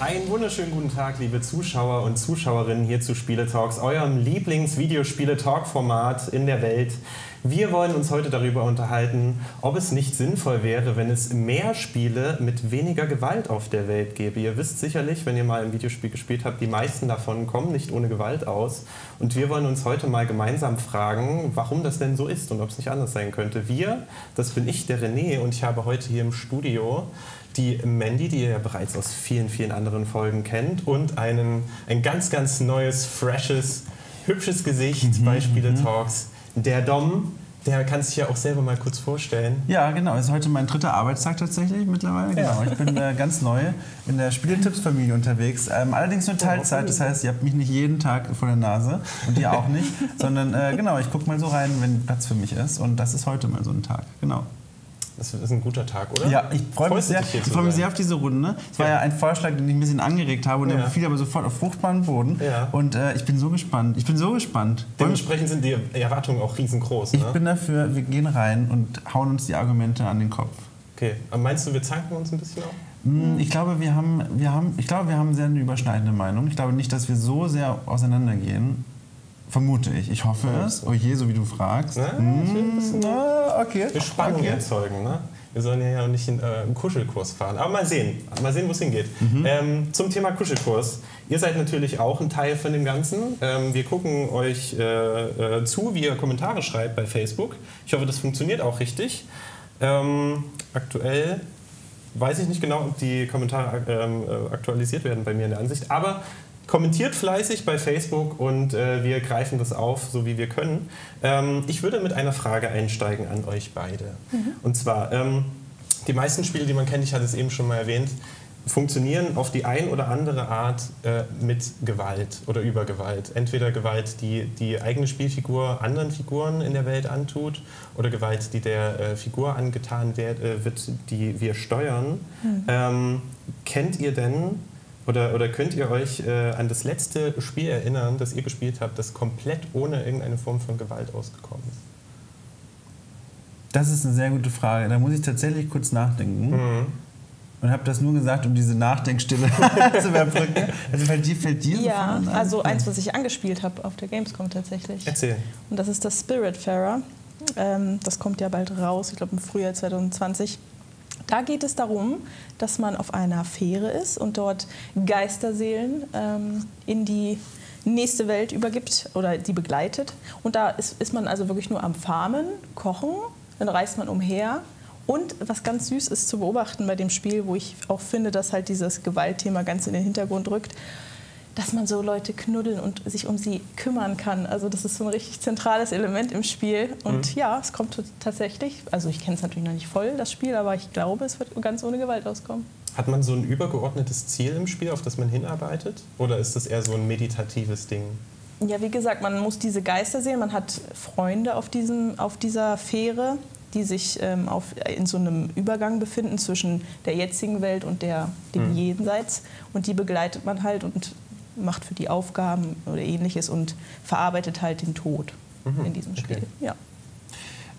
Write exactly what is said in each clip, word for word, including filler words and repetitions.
Einen wunderschönen guten Tag, liebe Zuschauer und Zuschauerinnen hier zu Spiele-Talks, eurem Lieblings-Videospiele-Talk-Format in der Welt. Wir wollen uns heute darüber unterhalten, ob es nicht sinnvoll wäre, wenn es mehr Spiele mit weniger Gewalt auf der Welt gäbe. Ihr wisst sicherlich, wenn ihr mal ein Videospiel gespielt habt, die meisten davon kommen nicht ohne Gewalt aus. Und wir wollen uns heute mal gemeinsam fragen, warum das denn so ist und ob es nicht anders sein könnte. Wir, das bin ich, der René, und ich habe heute hier im Studio die Mandy, die ihr ja bereits aus vielen, vielen anderen Folgen kennt, und einen, ein ganz, ganz neues, freshes, hübsches Gesicht mhm, bei Spiele-Talks. Der Dom, der kann sich ja auch selber mal kurz vorstellen. Ja, genau. Es ist heute mein dritter Arbeitstag tatsächlich mittlerweile. Ja. Genau. Ich bin äh, ganz neu in der Spiele-Tipps-Familie unterwegs. Ähm, allerdings nur Teilzeit. Das heißt, ihr habt mich nicht jeden Tag vor der Nase und ihr auch nicht. Sondern äh, genau, ich gucke mal so rein, wenn Platz für mich ist. Und das ist heute mal so ein Tag. Genau. Das ist ein guter Tag, oder? Ja, ich freue mich, freu mich sehr auf diese Runde. Es war ja ein Vorschlag, den ich ein bisschen angeregt habe, und ja. der fiel aber sofort auf fruchtbaren Boden. Ja. Und äh, ich bin so gespannt. Ich bin so gespannt. Dementsprechend sind die Erwartungen auch riesengroß. Ne? Ich bin dafür, wir gehen rein und hauen uns die Argumente an den Kopf. Okay. Aber meinst du, wir zanken uns ein bisschen auch? Ich glaube, wir haben, wir haben, ich glaube, wir haben sehr eine überschneidende Meinung. Ich glaube nicht, dass wir so sehr auseinandergehen. Vermute ich. Ich hoffe ja, es. Oh je, so wie du fragst. Na, hm. Na, okay. Wir Spannung erzeugen, ne? Wir sollen ja nicht in, äh, einen Kuschelkurs fahren. Aber mal sehen, mal sehen, wo es hingeht. Mhm. Ähm, zum Thema Kuschelkurs. Ihr seid natürlich auch ein Teil von dem Ganzen. Ähm, wir gucken euch äh, äh, zu, wie ihr Kommentare schreibt bei Facebook. Ich hoffe, das funktioniert auch richtig. Ähm, aktuell weiß ich nicht genau, ob die Kommentare ähm, aktualisiert werden bei mir in der Ansicht, aber kommentiert fleißig bei Facebook und äh, wir greifen das auf, so wie wir können. Ähm, ich würde mit einer Frage einsteigen an euch beide. Mhm. Und zwar, ähm, die meisten Spiele, die man kennt, ich hatte es eben schon mal erwähnt, funktionieren auf die ein oder andere Art äh, mit Gewalt oder über Gewalt. Entweder Gewalt, die die eigene Spielfigur anderen Figuren in der Welt antut, oder Gewalt, die der äh, Figur angetan wird, äh, wird, die wir steuern. Mhm. Ähm, kennt ihr denn... Oder, oder könnt ihr euch äh, an das letzte Spiel erinnern, das ihr gespielt habt, das komplett ohne irgendeine Form von Gewalt ausgekommen ist? Das ist eine sehr gute Frage. Da muss ich tatsächlich kurz nachdenken. Mhm. Und habe das nur gesagt, um diese Nachdenkstille zu überbrücken. Also fällt dir, fällt dir ja, so also eins, was ich angespielt habe auf der Gamescom tatsächlich. Erzähl. Und das ist das Spiritfarer. Ähm, das kommt ja bald raus, ich glaube im Frühjahr zwanzig zwanzig. Da geht es darum, dass man auf einer Fähre ist und dort Geisterseelen ähm, in die nächste Welt übergibt oder die begleitet. Und da ist, ist man also wirklich nur am Farmen, Kochen, dann reist man umher. Und was ganz süß ist zu beobachten bei dem Spiel, wo ich auch finde, dass halt dieses Gewaltthema ganz in den Hintergrund rückt, dass man so Leute knuddeln und sich um sie kümmern kann. Also das ist so ein richtig zentrales Element im Spiel. Und mhm. ja, es kommt tatsächlich, also ich kenne es natürlich noch nicht voll, das Spiel, aber ich glaube, es wird ganz ohne Gewalt auskommen. Hat man so ein übergeordnetes Ziel im Spiel, auf das man hinarbeitet? Oder ist das eher so ein meditatives Ding? Ja, wie gesagt, man muss diese Geister sehen. Man hat Freunde auf, diesem, auf dieser Fähre, die sich ähm, auf, in so einem Übergang befinden zwischen der jetzigen Welt und der, dem mhm. Jenseits. Und die begleitet man halt und macht für die Aufgaben oder Ähnliches und verarbeitet halt den Tod mhm. in diesem Spiel. Okay. Ja.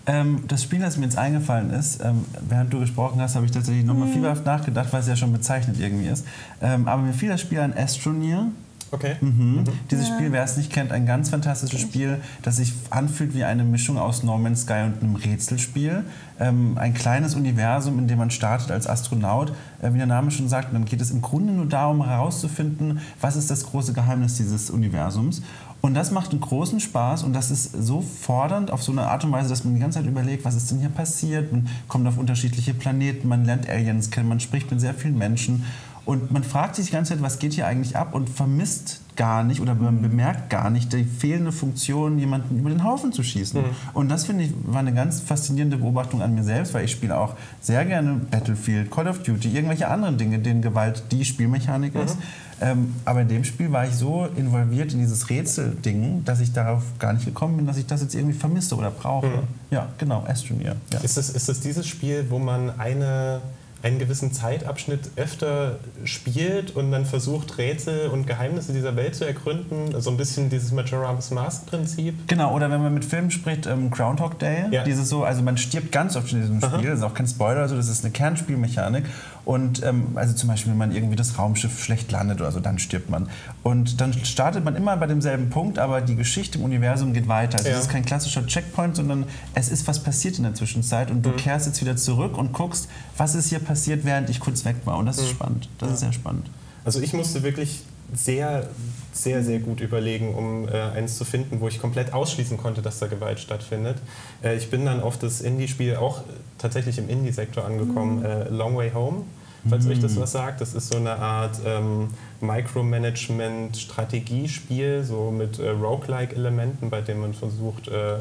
Ähm, das Spiel, das mir jetzt eingefallen ist, ähm, während du gesprochen hast, habe ich tatsächlich nochmal mhm. fieberhaft nachgedacht, weil es ja schon bezeichnet irgendwie ist. Ähm, aber mir fiel das Spiel an Astroneer. Okay. Mhm. Mhm. Dieses ja. Spiel, wer es nicht kennt, ein ganz fantastisches okay. Spiel, das sich anfühlt wie eine Mischung aus No Man's Sky und einem Rätselspiel. Ähm, ein kleines Universum, in dem man startet als Astronaut, äh, wie der Name schon sagt. Und dann geht es im Grunde nur darum, herauszufinden, was ist das große Geheimnis dieses Universums. Und das macht einen großen Spaß, und das ist so fordernd auf so eine Art und Weise, dass man die ganze Zeit überlegt, was ist denn hier passiert. Man kommt auf unterschiedliche Planeten, man lernt Aliens kennen, man spricht mit sehr vielen Menschen. Und man fragt sich die ganze Zeit, was geht hier eigentlich ab, und vermisst gar nicht oder man bemerkt gar nicht die fehlende Funktion, jemanden über den Haufen zu schießen. Mhm. Und das, finde ich, war eine ganz faszinierende Beobachtung an mir selbst, weil ich spiele auch sehr gerne Battlefield, Call of Duty, irgendwelche anderen Dinge, denen Gewalt die Spielmechanik mhm. ist. Ähm, aber in dem Spiel war ich so involviert in dieses Rätselding, dass ich darauf gar nicht gekommen bin, dass ich das jetzt irgendwie vermisse oder brauche. Mhm. Ja, genau, Astroneer. Ja. Ist das, ist das dieses Spiel, wo man eine... einen gewissen Zeitabschnitt öfter spielt und dann versucht, Rätsel und Geheimnisse dieser Welt zu ergründen? So also ein bisschen dieses Majora's Mask-Prinzip. Genau, oder wenn man mit Filmen spricht, ähm, Groundhog Day. Ja. Dieses so, also man stirbt ganz oft in diesem Aha. Spiel, das ist auch kein Spoiler, also das ist eine Kernspielmechanik. Und ähm, also zum Beispiel, wenn man irgendwie das Raumschiff schlecht landet oder so, dann stirbt man. Und dann startet man immer bei demselben Punkt, aber die Geschichte im Universum geht weiter. Also ja. Es ist kein klassischer Checkpoint, sondern es ist was passiert in der Zwischenzeit und du mhm. kehrst jetzt wieder zurück und guckst, was ist hier passiert, während ich kurz weg war. Und das mhm. ist spannend. Das ja. ist sehr spannend. Also ich musste wirklich sehr, sehr, sehr gut überlegen, um äh, eins zu finden, wo ich komplett ausschließen konnte, dass da Gewalt stattfindet. Äh, ich bin dann auf das Indie-Spiel auch tatsächlich im Indie-Sektor angekommen, mhm. äh, Long Way Home, falls mhm. euch das was sagt. Das ist so eine Art ähm, Micromanagement-Strategiespiel, so mit äh, Roguelike-Elementen, bei dem man versucht, äh,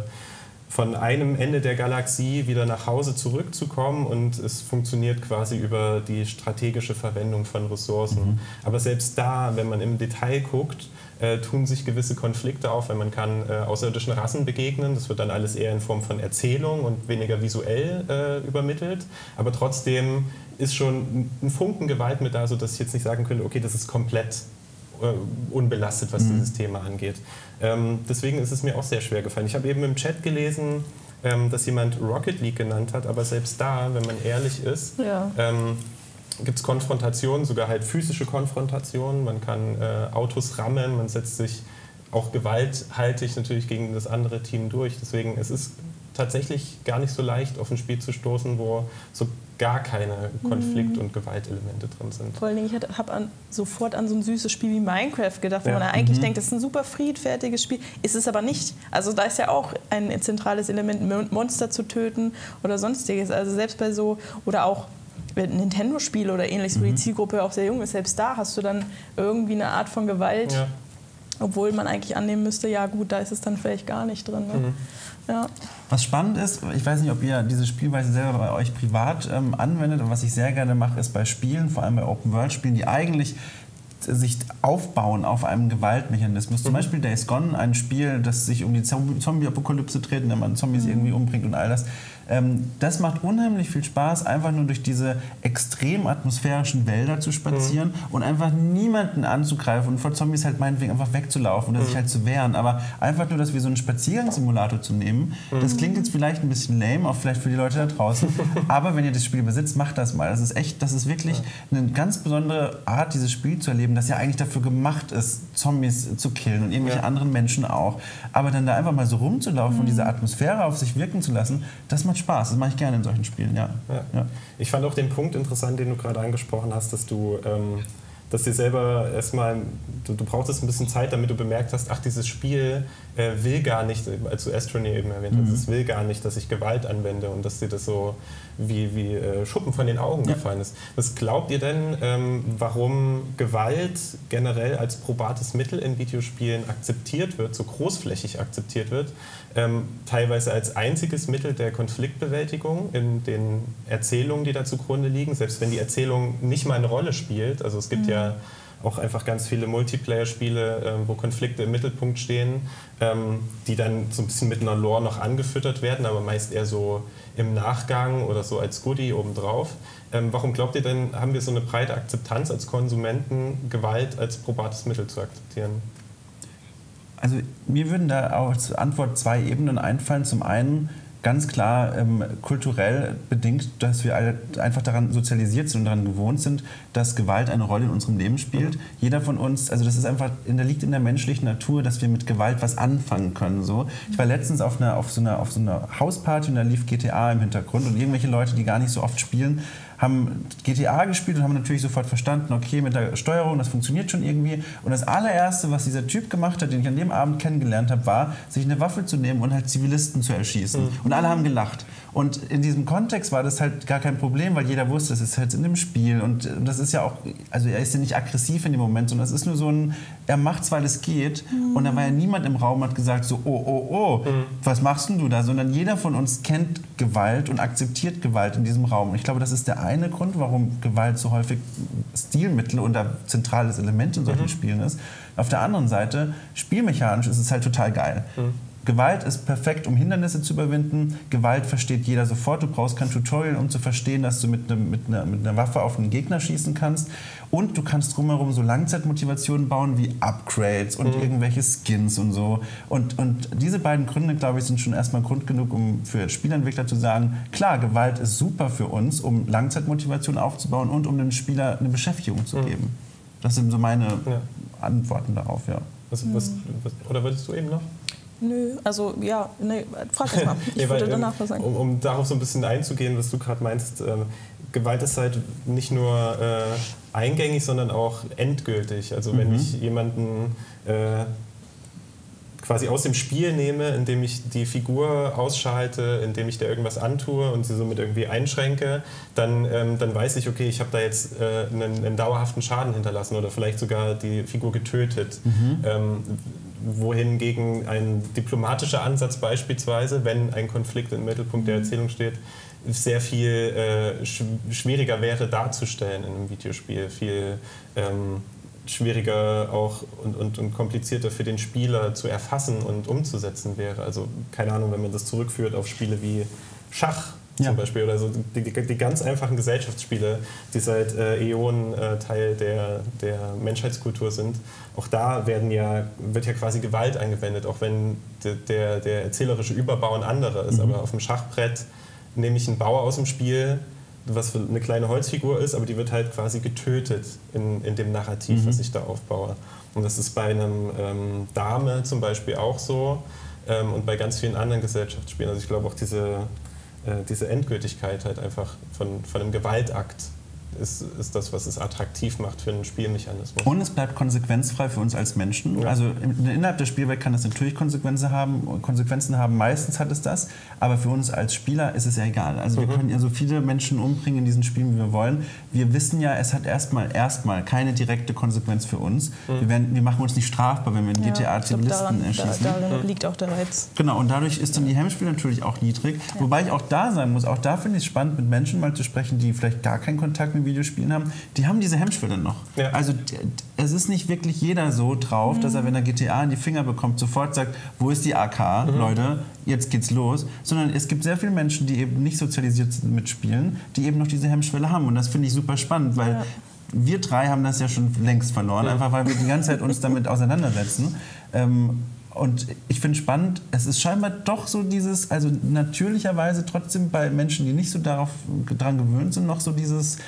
von einem Ende der Galaxie wieder nach Hause zurückzukommen, und es funktioniert quasi über die strategische Verwendung von Ressourcen. Mhm. Aber selbst da, wenn man im Detail guckt, äh, tun sich gewisse Konflikte auf, weil man kann äh, außerirdischen Rassen begegnen. Das wird dann alles eher in Form von Erzählung und weniger visuell äh, übermittelt. Aber trotzdem ist schon ein Funken Gewalt mit da, sodass ich jetzt nicht sagen könnte, okay, das ist komplett unbelastet, was mhm. dieses Thema angeht. Ähm, deswegen ist es mir auch sehr schwer gefallen. Ich habe eben im Chat gelesen, ähm, dass jemand Rocket League genannt hat, aber selbst da, wenn man ehrlich ist, ja. ähm, gibt es Konfrontationen, sogar halt physische Konfrontationen. Man kann äh, Autos rammen, man setzt sich auch gewalthaltig natürlich gegen das andere Team durch. Deswegen es ist tatsächlich gar nicht so leicht, auf ein Spiel zu stoßen, wo so gar keine Konflikt- und Gewaltelemente drin sind. Vor allen Dingen, ich habe sofort an so ein süßes Spiel wie Minecraft gedacht, wo ja. man eigentlich mhm. denkt, das ist ein super friedfertiges Spiel. Ist es aber nicht. Also da ist ja auch ein zentrales Element, Monster zu töten oder sonstiges. Also selbst bei so, oder auch Nintendo-Spiele oder ähnliches, mhm. wo die Zielgruppe auch sehr jung ist, selbst da hast du dann irgendwie eine Art von Gewalt, ja. obwohl man eigentlich annehmen müsste, ja gut, da ist es dann vielleicht gar nicht drin. Ne? Mhm. Ja. Was spannend ist, ich weiß nicht, ob ihr diese Spielweise selber bei euch privat ähm, anwendet, aber was ich sehr gerne mache, ist bei Spielen, vor allem bei Open-World-Spielen, die eigentlich sich aufbauen auf einem Gewaltmechanismus. Mhm. Zum Beispiel Days Gone, ein Spiel, das sich um die Zombie-Apokalypse dreht, wenn man Zombies mhm. irgendwie umbringt und all das. Ähm, das macht unheimlich viel Spaß, einfach nur durch diese extrem atmosphärischen Wälder zu spazieren mhm. und einfach niemanden anzugreifen und vor Zombies halt meinetwegen einfach wegzulaufen oder mhm. sich halt zu wehren. Aber einfach nur, dass wir so einen Spaziergang-Simulator zu nehmen, mhm. das klingt jetzt vielleicht ein bisschen lame, auch vielleicht für die Leute da draußen, aber wenn ihr das Spiel besitzt, macht das mal. Das ist echt, das ist wirklich ja. eine ganz besondere Art, dieses Spiel zu erleben, das ja eigentlich dafür gemacht ist, Zombies zu killen und irgendwelche ja. anderen Menschen auch. Aber dann da einfach mal so rumzulaufen mhm. und diese Atmosphäre auf sich wirken zu lassen, das macht Spaß. Das mache ich gerne in solchen Spielen, ja. Ja. Ja. Ich fand auch den Punkt interessant, den du gerade angesprochen hast, dass du ähm, dass dir selber erstmal, du, du brauchtest ein bisschen Zeit, damit du bemerkt hast, ach, dieses Spiel äh, will gar nicht, als du Astroneer eben erwähnt hast, mhm. es will gar nicht, dass ich Gewalt anwende, und dass dir das so wie, wie äh, Schuppen von den Augen ja. gefallen ist. Was glaubt ihr denn, ähm, warum Gewalt generell als probates Mittel in Videospielen akzeptiert wird, so großflächig akzeptiert wird, ähm, teilweise als einziges Mittel der Konfliktbewältigung in den Erzählungen, die da zugrunde liegen, selbst wenn die Erzählung nicht mal eine Rolle spielt? Also es gibt mhm. ja auch einfach ganz viele Multiplayer-Spiele, äh, wo Konflikte im Mittelpunkt stehen, ähm, die dann so ein bisschen mit einer Lore noch angefüttert werden, aber meist eher so im Nachgang oder so als Goodie obendrauf. Ähm, warum glaubt ihr denn, haben wir so eine breite Akzeptanz als Konsumenten, Gewalt als probates Mittel zu akzeptieren? Also mir würden da auch als Antwort zwei Ebenen einfallen. Zum einen ganz klar ähm, kulturell bedingt, dass wir alle einfach daran sozialisiert sind und daran gewohnt sind, dass Gewalt eine Rolle in unserem Leben spielt. Mhm. Jeder von uns, also das ist einfach, da liegt in der menschlichen Natur, dass wir mit Gewalt was anfangen können. So. Ich war letztens auf, einer, auf, so einer, auf so einer Hausparty und da lief G T A im Hintergrund, und irgendwelche Leute, die gar nicht so oft spielen, haben G T A gespielt und haben natürlich sofort verstanden, okay, mit der Steuerung, das funktioniert schon irgendwie. Und das allererste, was dieser Typ gemacht hat, den ich an dem Abend kennengelernt habe, war, sich eine Waffe zu nehmen und halt Zivilisten zu erschießen. Mhm. Und alle haben gelacht. Und in diesem Kontext war das halt gar kein Problem, weil jeder wusste, das ist halt in dem Spiel. Und das ist ja auch, also er ist ja nicht aggressiv in dem Moment, sondern es ist nur so ein, er macht's, weil es geht. Mhm. Und da war ja niemand im Raum, hat gesagt so, oh, oh, oh, mhm. was machst denn du da? Sondern jeder von uns kennt Gewalt und akzeptiert Gewalt in diesem Raum. Und ich glaube, das ist der eine. Ein Grund, warum Gewalt so häufig Stilmittel und ein zentrales Element in solchen mhm. Spielen ist. Auf der anderen Seite, spielmechanisch ist es halt total geil. Mhm. Gewalt ist perfekt, um Hindernisse zu überwinden. Gewalt versteht jeder sofort. Du brauchst kein Tutorial, um zu verstehen, dass du mit, ne, mit, ne, mit einer Waffe auf einen Gegner schießen kannst. Und du kannst drumherum so Langzeitmotivationen bauen wie Upgrades und mhm. irgendwelche Skins und so. Und, und diese beiden Gründe, glaube ich, sind schon erstmal Grund genug, um für Spieleentwickler zu sagen, klar, Gewalt ist super für uns, um Langzeitmotivation aufzubauen und um dem Spieler eine Beschäftigung zu mhm. geben. Das sind so meine ja. Antworten darauf, ja. Was, was, was, oder wolltest du eben noch? Nö, also ja, nee, frag das mal. Ich nee, würde weil, danach was sagen. Um, um darauf so ein bisschen einzugehen, was du gerade meinst, äh, Gewalt ist halt nicht nur äh, eingängig, sondern auch endgültig. Also mhm. wenn ich jemanden äh, quasi aus dem Spiel nehme, indem ich die Figur ausschalte, indem ich der irgendwas antue und sie somit irgendwie einschränke, dann, ähm, dann weiß ich, okay, ich habe da jetzt äh, einen, einen dauerhaften Schaden hinterlassen oder vielleicht sogar die Figur getötet. Mhm. Ähm, wohingegen ein diplomatischer Ansatz beispielsweise, wenn ein Konflikt im Mittelpunkt der Erzählung steht, sehr viel äh, sch schwieriger wäre darzustellen in einem Videospiel, viel ähm, schwieriger auch und, und, und komplizierter für den Spieler zu erfassen und umzusetzen wäre. Also keine Ahnung, wenn man das zurückführt auf Spiele wie Schach zum ja. Beispiel oder so die, die, die ganz einfachen Gesellschaftsspiele, die seit äh, Äonen äh, Teil der, der Menschheitskultur sind. Auch da werden ja, wird ja quasi Gewalt angewendet, auch wenn de, der, der erzählerische Überbau ein anderer ist. Mhm. Aber auf dem Schachbrett nehme ich einen Bauer aus dem Spiel, was eine kleine Holzfigur ist, aber die wird halt quasi getötet in, in dem Narrativ, mhm. was ich da aufbaue. Und das ist bei einem ähm, Dame zum Beispiel auch so ähm, und bei ganz vielen anderen Gesellschaftsspielen. Also ich glaube auch diese diese Endgültigkeit halt einfach von, von einem Gewaltakt ist, ist das, was es attraktiv macht für einen Spielmechanismus. Und es bleibt konsequenzfrei für uns als Menschen. Ja. Also innerhalb der Spielwelt kann das natürlich Konsequenzen haben, Konsequenzen haben, meistens hat es das, aber für uns als Spieler ist es ja egal. Also mhm. wir können ja so viele Menschen umbringen in diesen Spielen, wie wir wollen. Wir wissen ja, es hat erstmal erstmal keine direkte Konsequenz für uns. Mhm. Wir, werden, wir machen uns nicht strafbar, wenn wir in ja, G T A Zivilisten erschießen. Da, daran mhm. liegt auch der Reiz. Genau, und dadurch ist dann die Hemmschwelle natürlich auch niedrig. Ja. Wobei ich auch da sein muss, auch da finde ich es spannend, mit Menschen mal zu sprechen, die vielleicht gar keinen Kontakt mit Videospielen haben, die haben diese Hemmschwelle noch. Ja. Also es ist nicht wirklich jeder so drauf, mhm. dass er, wenn er G T A in die Finger bekommt, sofort sagt, wo ist die A K, mhm. Leute, jetzt geht's los. Sondern es gibt sehr viele Menschen, die eben nicht sozialisiert sind mit Spielen, die eben noch diese Hemmschwelle haben. Und das finde ich super spannend, weil ja. wir drei haben das ja schon längst verloren, ja. einfach weil wir die ganze Zeit uns damit auseinandersetzen. Ähm, Und ich finde es spannend, es ist scheinbar doch so dieses, also natürlicherweise trotzdem bei Menschen, die nicht so darauf dran gewöhnt sind, noch so dieses,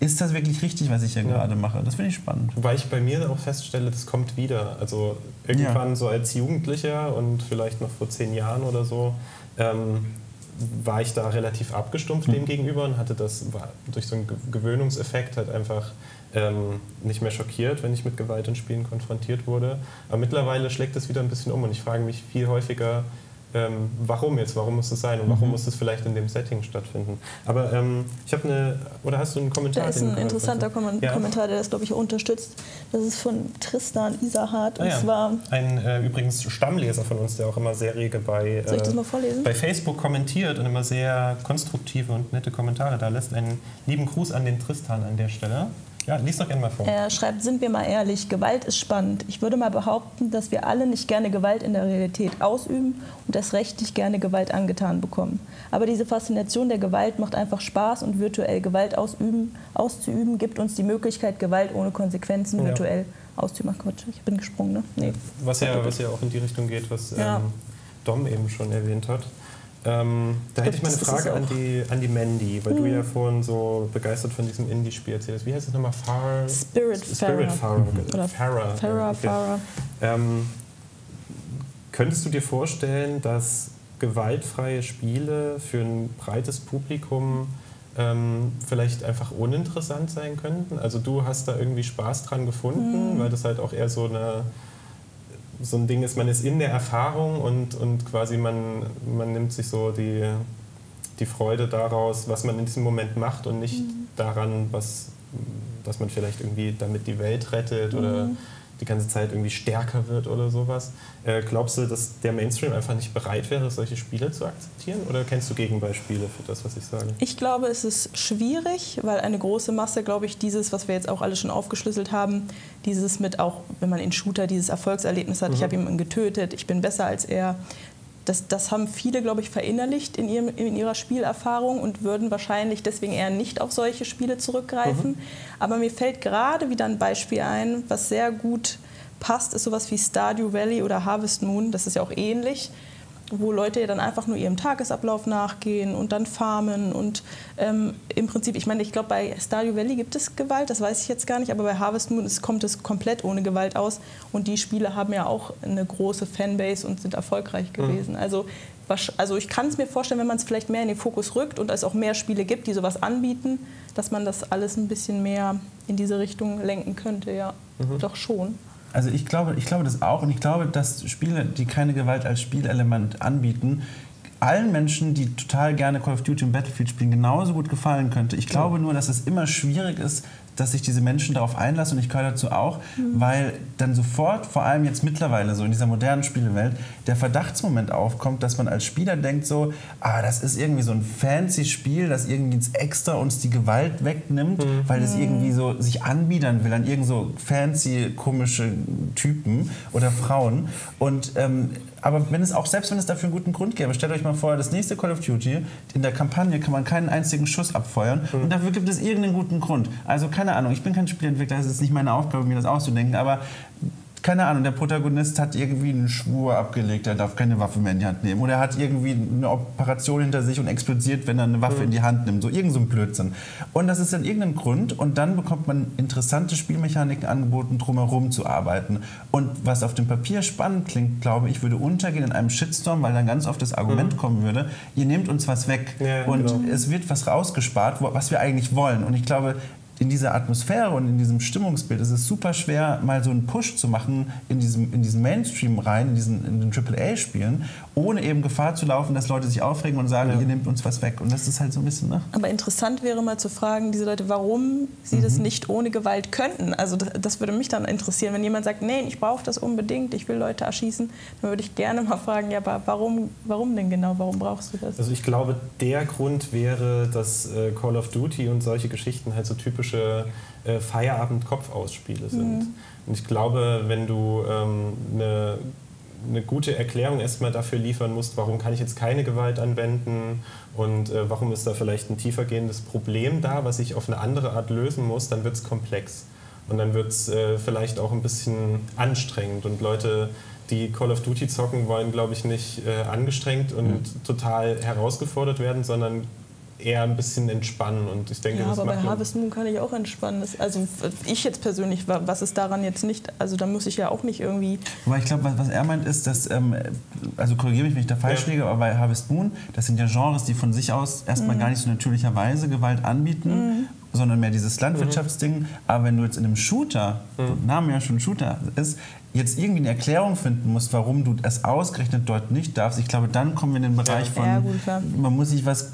ist das wirklich richtig, was ich hier ja. gerade mache? Das finde ich spannend. Weil ich bei mir auch feststelle, das kommt wieder. Also irgendwann ja. so als Jugendlicher und vielleicht noch vor zehn Jahren oder so, ähm, war ich da relativ abgestumpft mhm. dem gegenüber und hatte das war durch so einen Gewöhnungseffekt halt einfach Ähm, nicht mehr schockiert, wenn ich mit Gewalt in Spielen konfrontiert wurde. Aber mittlerweile schlägt es wieder ein bisschen um und ich frage mich viel häufiger, ähm, warum jetzt, warum muss das sein und warum mhm. muss das vielleicht in dem Setting stattfinden. Aber ähm, ich habe eine, oder hast du einen Kommentar? Da ist ein interessanter Kom ja. Kommentar, der das, glaube ich, unterstützt. Das ist von Tristan Isahard. Ah, und ja. zwar ein äh, übrigens Stammleser von uns, der auch immer sehr rege bei, äh, bei Facebook kommentiert und immer sehr konstruktive und nette Kommentare da lässt. Einen lieben Gruß an den Tristan an der Stelle. Ja, lies doch gerne mal vor. Er schreibt, sind wir mal ehrlich, Gewalt ist spannend. Ich würde mal behaupten, dass wir alle nicht gerne Gewalt in der Realität ausüben und erst recht nicht gerne Gewalt angetan bekommen. Aber diese Faszination der Gewalt macht einfach Spaß und virtuell Gewalt ausüben, auszuüben gibt uns die Möglichkeit, Gewalt ohne Konsequenzen ja. virtuell auszumachen. Quatsch, ich bin gesprungen, ne? Nee. Was, ja, was ja auch in die Richtung geht, was ja. ähm, Dom eben schon erwähnt hat. Ähm, da hätte ich mal eine Frage an die, an die Mandy, weil hm. du ja vorhin so begeistert von diesem Indie-Spiel erzählst. Wie heißt das nochmal? Far Spiritfarer. Spiritfarer. Farah, okay. Farah. Ähm, könntest du dir vorstellen, dass gewaltfreie Spiele für ein breites Publikum ähm, vielleicht einfach uninteressant sein könnten? Also du hast da irgendwie Spaß dran gefunden, hm. weil das halt auch eher so eine... so ein Ding ist, man ist in der Erfahrung und, und quasi man, man nimmt sich so die, die Freude daraus, was man in diesem Moment macht und nicht mhm. daran, was, dass man vielleicht irgendwie damit die Welt rettet mhm. oder die ganze Zeit irgendwie stärker wird oder sowas. Äh, glaubst du, dass der Mainstream einfach nicht bereit wäre, solche Spiele zu akzeptieren? Oder kennst du Gegenbeispiele für das, was ich sage? Ich glaube, es ist schwierig, weil eine große Masse, glaube ich, dieses, was wir jetzt auch alle schon aufgeschlüsselt haben, dieses mit auch, wenn man in Shooter dieses Erfolgserlebnis hat, mhm. ich habe jemanden getötet, ich bin besser als er, das, das haben viele, glaube ich, verinnerlicht in, ihrem, in ihrer Spielerfahrung und würden wahrscheinlich deswegen eher nicht auf solche Spiele zurückgreifen. Mhm. Aber mir fällt gerade wieder ein Beispiel ein, was sehr gut passt, ist sowas wie Stardew Valley oder Harvest Moon, das ist ja auch ähnlich, wo Leute ja dann einfach nur ihrem Tagesablauf nachgehen und dann farmen und ähm, im Prinzip, ich meine, ich glaube, bei Stardew Valley gibt es Gewalt, das weiß ich jetzt gar nicht, aber bei Harvest Moon ist, kommt es komplett ohne Gewalt aus und die Spiele haben ja auch eine große Fanbase und sind erfolgreich gewesen. Mhm. Also, was, also ich kann es mir vorstellen, wenn man es vielleicht mehr in den Fokus rückt und es auch mehr Spiele gibt, die sowas anbieten, dass man das alles ein bisschen mehr in diese Richtung lenken könnte, ja, mhm. doch schon. Also ich glaube, ich glaube das auch und ich glaube, dass Spiele, die keine Gewalt als Spielelement anbieten, allen Menschen, die total gerne Call of Duty und Battlefield spielen, genauso gut gefallen könnte. Ich glaube nur, dass es immer schwierig ist, dass sich diese Menschen darauf einlassen und ich gehöre dazu auch, mhm. weil dann sofort, vor allem jetzt mittlerweile so in dieser modernen Spielewelt, der Verdachtsmoment aufkommt, dass man als Spieler denkt so, ah, das ist irgendwie so ein fancy Spiel, das irgendwie jetzt extra uns die Gewalt wegnimmt, mhm. weil es irgendwie so sich anbiedern will an irgend so fancy, komische Typen oder Frauen und ähm, aber wenn es auch, selbst wenn es dafür einen guten Grund gäbe, stellt euch mal vor, das nächste Call of Duty, in der Kampagne kann man keinen einzigen Schuss abfeuern mhm. und dafür gibt es irgendeinen guten Grund. Also keine Ahnung, ich bin kein Spielentwickler, es ist nicht meine Aufgabe, mir das auszudenken, aber keine Ahnung, der Protagonist hat irgendwie einen Schwur abgelegt, er darf keine Waffe mehr in die Hand nehmen oder er hat irgendwie eine Operation hinter sich und explodiert, wenn er eine Waffe mhm. in die Hand nimmt, so irgend so ein Blödsinn. Und das ist dann irgendein Grund und dann bekommt man interessante Spielmechaniken angeboten, drumherum zu arbeiten. Und was auf dem Papier spannend klingt, glaube ich, würde untergehen in einem Shitstorm, weil dann ganz oft das Argument mhm. kommen würde, ihr nehmt uns was weg ja, und genau. es wird was rausgespart, was wir eigentlich wollen. Und ich glaube, in dieser Atmosphäre und in diesem Stimmungsbild ist es super schwer, mal so einen Push zu machen in diesem, in diesem Mainstream rein, in, diesen, in den Triple A-Spielen, ohne eben Gefahr zu laufen, dass Leute sich aufregen und sagen, ja. ihr nehmt uns was weg. Und das ist halt so ein bisschen, ne? Aber interessant wäre mal zu fragen, diese Leute, warum sie mhm. das nicht ohne Gewalt könnten. Also das, das würde mich dann interessieren. Wenn jemand sagt, nee, ich brauche das unbedingt, ich will Leute erschießen, dann würde ich gerne mal fragen, ja, aber warum, warum denn genau, warum brauchst du das? Also ich glaube, der Grund wäre, dass Call of Duty und solche Geschichten halt so typisch Feierabend-Kopf-Ausspiele sind. Mhm. Und ich glaube, wenn du ähm, eine, eine gute Erklärung erstmal dafür liefern musst, warum kann ich jetzt keine Gewalt anwenden und äh, warum ist da vielleicht ein tiefergehendes Problem da, was ich auf eine andere Art lösen muss, dann wird es komplex. Und dann wird es äh, vielleicht auch ein bisschen anstrengend. Und Leute, die Call of Duty zocken, wollen, glaube ich, nicht äh, angestrengt und mhm. total herausgefordert werden, sondern eher ein bisschen entspannen und ich denke, ja, das aber macht bei Harvest Moon kann ich auch entspannen. Also ich jetzt persönlich, was ist daran jetzt nicht, also da muss ich ja auch nicht irgendwie... Wobei ich glaube, was er meint ist, dass, ähm, also korrigiere mich, wenn ich da falsch liege, ja. aber bei Harvest Moon, das sind ja Genres, die von sich aus erstmal mhm. gar nicht so natürlicherweise Gewalt anbieten, mhm. sondern mehr dieses Landwirtschaftsding, mhm. aber wenn du jetzt in einem Shooter, mhm. der Name ja schon Shooter ist, jetzt irgendwie eine Erklärung finden musst, warum du es ausgerechnet dort nicht darfst. Ich glaube, dann kommen wir in den Bereich von, ja, gut, man muss sich was,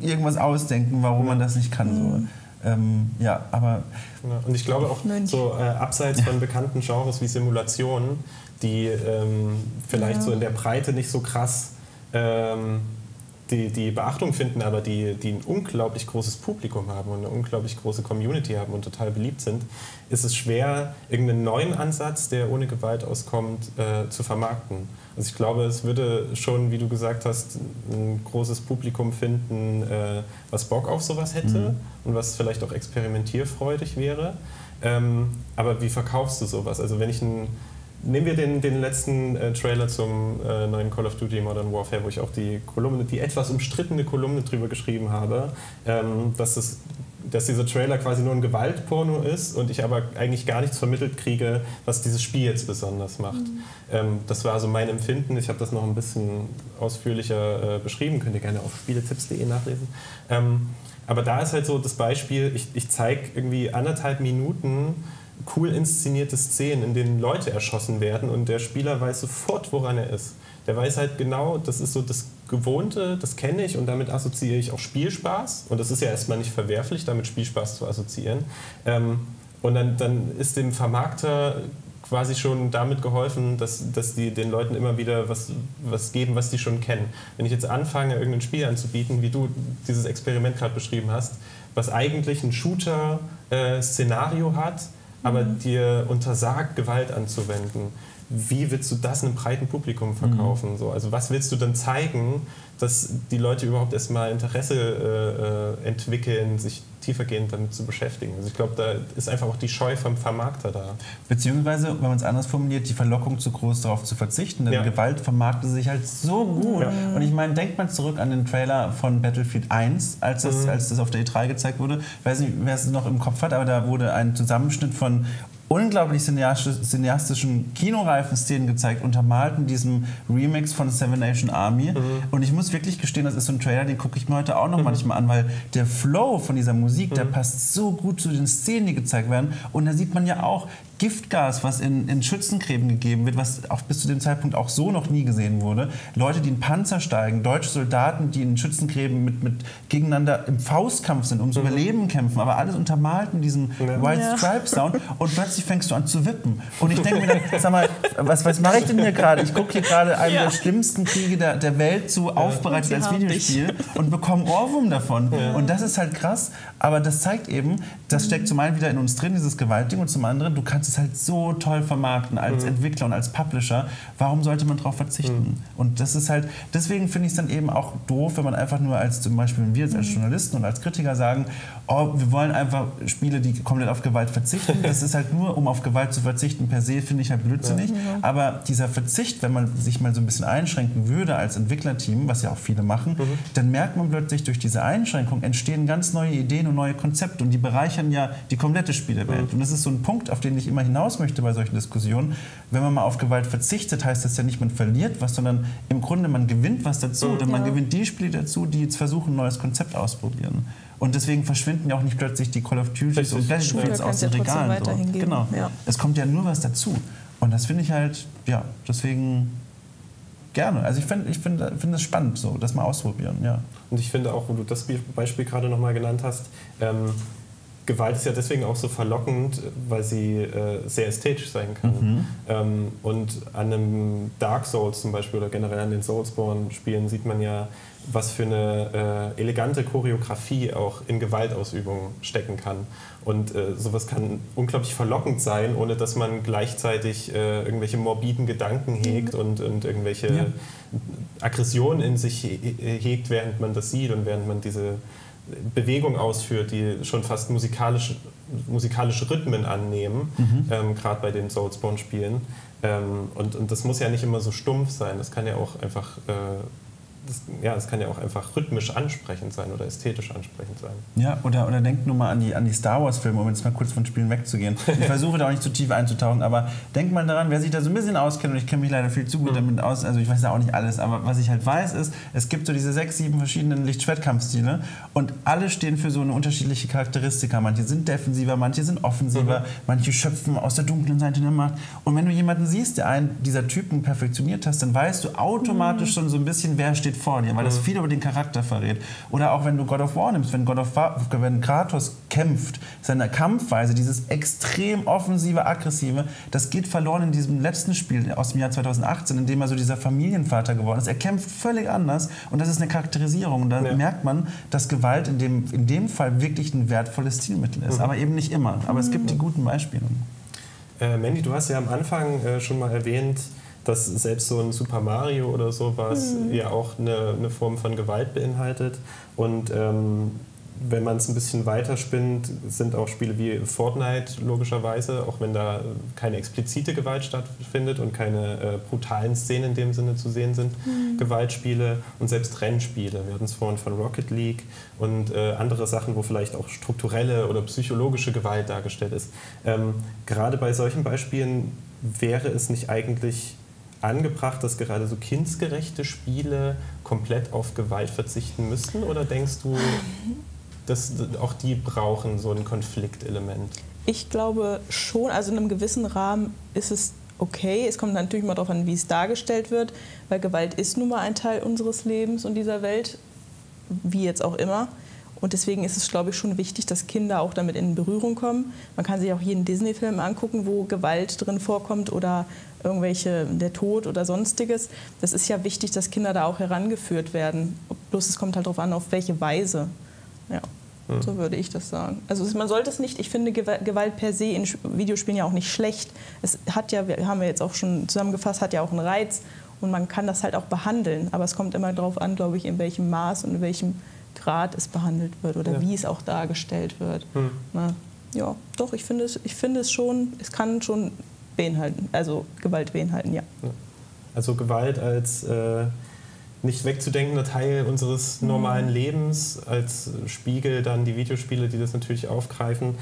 irgendwas ausdenken, warum man das nicht kann. Mhm. So. Ähm, ja, aber ja, und ich glaube auch so äh, abseits von bekannten Genres wie Simulationen, die ähm, vielleicht ja. so in der Breite nicht so krass ähm, Die, die Beachtung finden, aber die, die ein unglaublich großes Publikum haben und eine unglaublich große Community haben und total beliebt sind, ist es schwer, irgendeinen neuen Ansatz, der ohne Gewalt auskommt, äh, zu vermarkten. Also ich glaube, es würde schon, wie du gesagt hast, ein großes Publikum finden, äh, was Bock auf sowas hätte mhm. und was vielleicht auch experimentierfreudig wäre. Ähm, aber wie verkaufst du sowas? Also wenn ich ein Nehmen wir den, den letzten äh, Trailer zum äh, neuen Call of Duty Modern Warfare, wo ich auch die Kolumne, die etwas umstrittene Kolumne drüber geschrieben habe, ähm, dass, das, dass dieser Trailer quasi nur ein Gewaltporno ist und ich aber eigentlich gar nichts vermittelt kriege, was dieses Spiel jetzt besonders macht. Mhm. Ähm, das war also mein Empfinden. Ich habe das noch ein bisschen ausführlicher äh, beschrieben. Könnt ihr gerne auf Spiele Tipps punkt de nachlesen. Ähm, aber da ist halt so das Beispiel, ich, ich zeige irgendwie anderthalb Minuten cool inszenierte Szenen, in denen Leute erschossen werden und der Spieler weiß sofort, woran er ist. Der weiß halt genau, das ist so das Gewohnte, das kenne ich und damit assoziiere ich auch Spielspaß und das ist ja erstmal nicht verwerflich, damit Spielspaß zu assoziieren. Ähm, und dann, dann ist dem Vermarkter quasi schon damit geholfen, dass, dass die den Leuten immer wieder was, was geben, was die schon kennen. Wenn ich jetzt anfange, irgendein Spiel anzubieten, wie du dieses Experiment gerade beschrieben hast, was eigentlich ein Shooter-Szenario äh, hat, aber dir untersagt, Gewalt anzuwenden, wie willst du das einem breiten Publikum verkaufen? Mhm. So, also was willst du dann zeigen, dass die Leute überhaupt erstmal Interesse äh, entwickeln, sich tiefergehend damit zu beschäftigen? Also ich glaube, da ist einfach auch die Scheu vom Vermarkter da. Beziehungsweise, wenn man es anders formuliert, die Verlockung zu groß, darauf zu verzichten, denn ja. Gewalt vermarktet sich halt so gut. Ja. Und ich meine, denkt man zurück an den Trailer von Battlefield eins, als das, mhm. als das auf der E drei gezeigt wurde. Ich weiß nicht, wer es noch im Kopf hat, aber da wurde ein Zusammenschnitt von unglaublich cineastischen Kinoreifen-Szenen gezeigt, untermalt in diesem Remix von The Seven Nation Army. Mhm. Und ich muss wirklich gestehen, das ist so ein Trailer, den gucke ich mir heute auch noch mhm. manchmal an, weil der Flow von dieser Musik, mhm. der passt so gut zu den Szenen, die gezeigt werden. Und da sieht man ja auch Giftgas, was in, in Schützengräben gegeben wird, was auch bis zu dem Zeitpunkt auch so noch nie gesehen wurde. Leute, die in Panzer steigen, deutsche Soldaten, die in Schützengräben mit, mit gegeneinander im Faustkampf sind, ums mhm. Überleben kämpfen, aber alles untermalt mit diesem ja. White Stripe Sound. Und plötzlich fängst du an zu wippen. Und ich denke mir dann, sag mal, was, was mache ich denn hier gerade? Ich gucke hier gerade einen ja. der schlimmsten Kriege der, der Welt zu, aufbereitet als Videospiel und bekomme Ohrwurm davon. Ja. Und das ist halt krass, aber das zeigt eben, das steckt zum einen wieder in uns drin, dieses Gewaltding, und zum anderen, du kannst es halt so toll vermarkten als mhm. Entwickler und als Publisher. Warum sollte man darauf verzichten? Mhm. Und das ist halt, deswegen finde ich es dann eben auch doof, wenn man einfach nur als, zum Beispiel, wenn wir jetzt als Journalisten und als Kritiker sagen, oh, wir wollen einfach Spiele, die komplett auf Gewalt verzichten. Das ist halt nur, um auf Gewalt zu verzichten, per se, finde ich halt blödsinnig. Ja. Aber dieser Verzicht, wenn man sich mal so ein bisschen einschränken würde als Entwicklerteam, was ja auch viele machen, mhm. dann merkt man plötzlich, durch diese Einschränkung entstehen ganz neue Ideen und neue Konzepte, und die bereichern ja die komplette Spielewelt. Mhm. Und das ist so ein Punkt, auf den ich immer hinaus möchte bei solchen Diskussionen. Wenn man mal auf Gewalt verzichtet, heißt das ja nicht, man verliert was, sondern im Grunde, man gewinnt was dazu. Mhm. Denn man ja. gewinnt die Spiele dazu, die jetzt versuchen, ein neues Konzept auszuprobieren. Und deswegen verschwinden ja auch nicht plötzlich die Call of Duty und Battlefields aus den Regalen. So. Genau. Ja. Es kommt ja nur was dazu. Und das finde ich halt, ja, deswegen gerne. Also ich finde ich find, find das spannend, so, das mal ausprobieren. Ja. Und ich finde auch, wo du das Beispiel gerade nochmal genannt hast, ähm, Gewalt ist ja deswegen auch so verlockend, weil sie äh, sehr ästhetisch sein kann. Mhm. Ähm, und an einem Dark Souls zum Beispiel oder generell an den Soulsborne-Spielen sieht man ja, was für eine äh, elegante Choreografie auch in Gewaltausübung stecken kann. Und äh, sowas kann unglaublich verlockend sein, ohne dass man gleichzeitig äh, irgendwelche morbiden Gedanken hegt mhm. und, und irgendwelche ja. Aggressionen in sich hegt, während man das sieht und während man diese Bewegung ausführt, die schon fast musikalische, musikalische Rhythmen annehmen, mhm. ähm, gerade bei den Soulsborne-Spielen. Ähm, und, und das muss ja nicht immer so stumpf sein, das kann ja auch einfach... Äh, Das, ja, das kann ja auch einfach rhythmisch ansprechend sein oder ästhetisch ansprechend sein. Ja, oder, oder denkt nur mal an die, an die Star Wars-Filme, um jetzt mal kurz von Spielen wegzugehen. Ich versuche da auch nicht zu tief einzutauchen, aber denkt mal daran, wer sich da so ein bisschen auskennt, und ich kenne mich leider viel zu gut mhm. damit aus, also ich weiß ja auch nicht alles, aber was ich halt weiß ist, es gibt so diese sechs, sieben verschiedenen Lichtschwertkampfstile, und alle stehen für so eine unterschiedliche Charakteristika. Manche sind defensiver, manche sind offensiver, mhm. manche schöpfen aus der dunklen Seite der Macht. Und wenn du jemanden siehst, der einen dieser Typen perfektioniert hast, dann weißt du automatisch mhm. schon so ein bisschen, wer steht vor dir, weil das viel über den Charakter verrät. Oder auch wenn du God of War nimmst, wenn, God of War, wenn Kratos kämpft, seine Kampfweise, dieses extrem offensive, aggressive, das geht verloren in diesem letzten Spiel aus dem Jahr zweitausendachtzehn, in dem er so dieser Familienvater geworden ist. Er kämpft völlig anders, und das ist eine Charakterisierung. Und da ja. merkt man, dass Gewalt in dem, in dem Fall wirklich ein wertvolles Stilmittel ist. Mhm. Aber eben nicht immer. Aber es gibt die guten Beispiele. Äh, Mandy, du hast ja am Anfang äh, schon mal erwähnt, dass selbst so ein Super Mario oder so was mhm. ja auch eine, eine Form von Gewalt beinhaltet. Und ähm, wenn man es ein bisschen weiter spinnt, sind auch Spiele wie Fortnite logischerweise, auch wenn da keine explizite Gewalt stattfindet und keine äh, brutalen Szenen in dem Sinne zu sehen sind, mhm. Gewaltspiele und selbst Rennspiele. Wir hatten es vorhin von Rocket League und äh, andere Sachen, wo vielleicht auch strukturelle oder psychologische Gewalt dargestellt ist. Ähm, gerade bei solchen Beispielen wäre es nicht eigentlich angebracht, dass gerade so kindsgerechte Spiele komplett auf Gewalt verzichten müssten? Oder denkst du, dass auch die brauchen so ein Konfliktelement? Ich glaube schon, also in einem gewissen Rahmen ist es okay. Es kommt natürlich mal darauf an, wie es dargestellt wird, weil Gewalt ist nun mal ein Teil unseres Lebens und dieser Welt, wie jetzt auch immer. Und deswegen ist es, glaube ich, schon wichtig, dass Kinder auch damit in Berührung kommen. Man kann sich auch jeden Disney-Film angucken, wo Gewalt drin vorkommt oder irgendwelche, der Tod oder Sonstiges. Das ist ja wichtig, dass Kinder da auch herangeführt werden. Bloß es kommt halt darauf an, auf welche Weise. Ja. Ja. So würde ich das sagen. Also man sollte es nicht, ich finde Gewalt per se in Videospielen ja auch nicht schlecht. Es hat ja, wir haben ja jetzt auch schon zusammengefasst, hat ja auch einen Reiz und man kann das halt auch behandeln. Aber es kommt immer darauf an, glaube ich, in welchem Maß und in welchem Grad es behandelt wird oder ja. wie es auch dargestellt wird. Mhm. Na, ja, doch, ich finde es, ich finde es schon, es kann schon beinhalten, also Gewalt beinhalten, ja. ja. Also Gewalt als äh, nicht wegzudenkender Teil unseres normalen mhm. Lebens, als Spiegel dann die Videospiele, die das natürlich aufgreifen.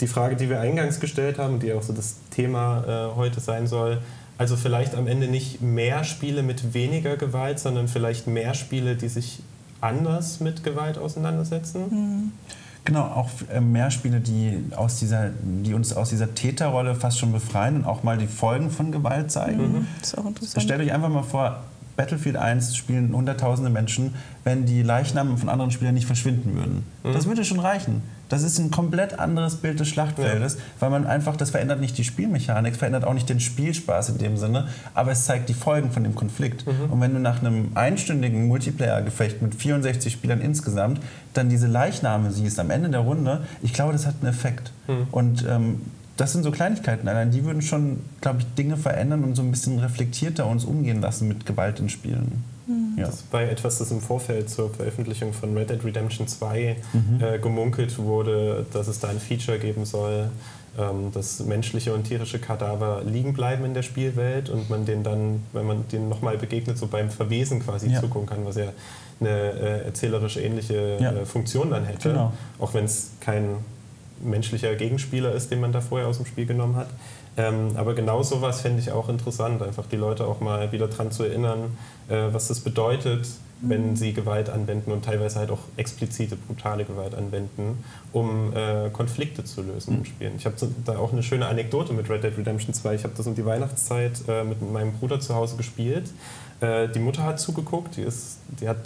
Die Frage, die wir eingangs gestellt haben, die auch so das Thema äh, heute sein soll, also vielleicht am Ende nicht mehr Spiele mit weniger Gewalt, sondern vielleicht mehr Spiele, die sich anders mit Gewalt auseinandersetzen. Mhm. Genau, auch mehr Spiele, die, aus dieser, die uns aus dieser Täterrolle fast schon befreien und auch mal die Folgen von Gewalt zeigen. Mhm. Das ist auch interessant. Stellt euch einfach mal vor, Battlefield eins spielen hunderttausende Menschen, wenn die Leichnamen von anderen Spielern nicht verschwinden würden. Mhm. Das würde schon reichen. Das ist ein komplett anderes Bild des Schlachtfeldes, ja. weil man einfach, das verändert nicht die Spielmechanik, verändert auch nicht den Spielspaß in dem Sinne, aber es zeigt die Folgen von dem Konflikt. Mhm. Und wenn du nach einem einstündigen Multiplayer-Gefecht mit vierundsechzig Spielern insgesamt dann diese Leichname siehst am Ende der Runde, ich glaube, das hat einen Effekt. Mhm. Und ähm, das sind so Kleinigkeiten, allein die würden schon, glaube ich, Dinge verändern und so ein bisschen reflektierter uns umgehen lassen mit Gewalt in Spielen. Ja. Das war etwas, das im Vorfeld zur Veröffentlichung von Red Dead Redemption zwei mhm. äh, gemunkelt wurde, dass es da ein Feature geben soll, ähm, dass menschliche und tierische Kadaver liegen bleiben in der Spielwelt und man denen dann, wenn man denen nochmal begegnet, so beim Verwesen quasi ja. zugucken kann, was ja eine äh, erzählerisch ähnliche ja. äh, Funktion dann hätte, genau. auch wenn es kein menschlicher Gegenspieler ist, den man da vorher aus dem Spiel genommen hat. Ähm, aber genau sowas fände ich auch interessant, einfach die Leute auch mal wieder dran zu erinnern, äh, was das bedeutet, wenn sie Gewalt anwenden und teilweise halt auch explizite, brutale Gewalt anwenden, um äh, Konflikte zu lösen mhm. im Spielen. Ich habe da auch eine schöne Anekdote mit Red Dead Redemption zwei. Ich habe das um die Weihnachtszeit äh, mit meinem Bruder zu Hause gespielt. Äh, die Mutter hat zugeguckt, die, ist, die hat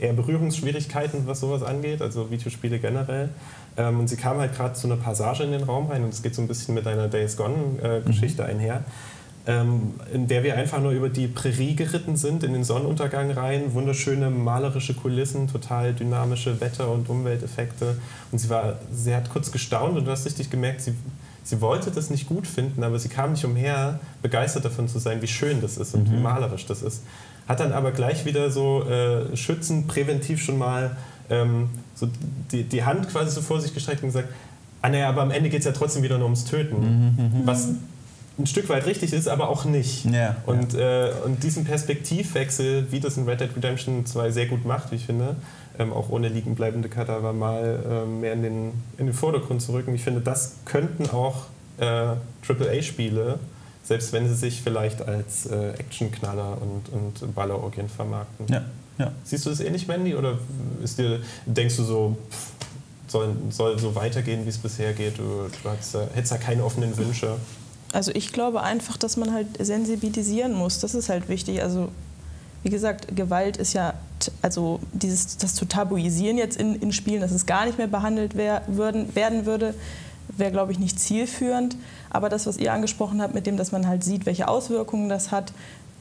eher Berührungsschwierigkeiten, was sowas angeht, also Videospiele generell. Ähm, und sie kam halt gerade zu einer Passage in den Raum rein und es geht so ein bisschen mit einer Days Gone Geschichte mhm. einher. Ähm, in der wir einfach nur über die Prärie geritten sind, in den Sonnenuntergang rein, wunderschöne malerische Kulissen, total dynamische Wetter- und Umwelteffekte. Und sie war, sie hat kurz gestaunt und du hast richtig gemerkt, sie, sie wollte das nicht gut finden, aber sie kam nicht umher, begeistert davon zu sein, wie schön das ist und mhm. wie malerisch das ist. Hat dann aber gleich wieder so äh, schützend, präventiv schon mal ähm, so die, die Hand quasi so vor sich gestreckt und gesagt, ah naja, aber am Ende geht es ja trotzdem wieder nur ums Töten. Mhm, mh. Was ein Stück weit richtig ist, aber auch nicht. Yeah, und, yeah. Äh, und diesen Perspektivwechsel, wie das in Red Dead Redemption zwei sehr gut macht, wie ich finde, ähm, auch ohne liegenbleibende Kadaver mal äh, mehr in den, in den Vordergrund zu rücken. Ich finde, das könnten auch Triple A Spiele, selbst wenn sie sich vielleicht als äh, Actionknaller und, und Ballerorgien vermarkten. Yeah, yeah. Siehst du das ähnlich, Mandy? Oder ist dir, denkst du so... Pff, soll, soll so weitergehen, wie es bisher geht? Du, du hast, äh, hättest ja keine offenen Wünsche. Also ich glaube einfach, dass man halt sensibilisieren muss. Das ist halt wichtig. Also wie gesagt, Gewalt ist ja, also dieses, das zu tabuisieren jetzt in, in Spielen, dass es gar nicht mehr behandelt wär, würden, werden würde, wäre, glaube ich, nicht zielführend. Aber das, was ihr angesprochen habt, mit dem, dass man halt sieht, welche Auswirkungen das hat,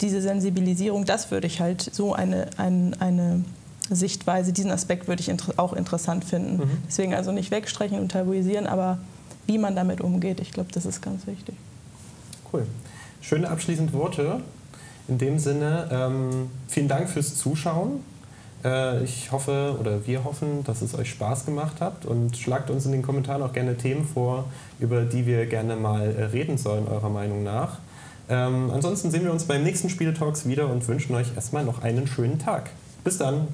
diese Sensibilisierung, das würde ich halt so eine, ein, eine Sichtweise, diesen Aspekt würde ich inter- auch interessant finden. Mhm. Deswegen also nicht wegstrecken und tabuisieren, aber wie man damit umgeht, ich glaube, das ist ganz wichtig. Cool. Schöne abschließende Worte. In dem Sinne, ähm, vielen Dank fürs Zuschauen. Äh, ich hoffe, oder wir hoffen, dass es euch Spaß gemacht hat und schlagt uns in den Kommentaren auch gerne Themen vor, über die wir gerne mal äh, reden sollen, eurer Meinung nach. Ähm, ansonsten sehen wir uns beim nächsten Spiele-Talks wieder und wünschen euch erstmal noch einen schönen Tag. Bis dann.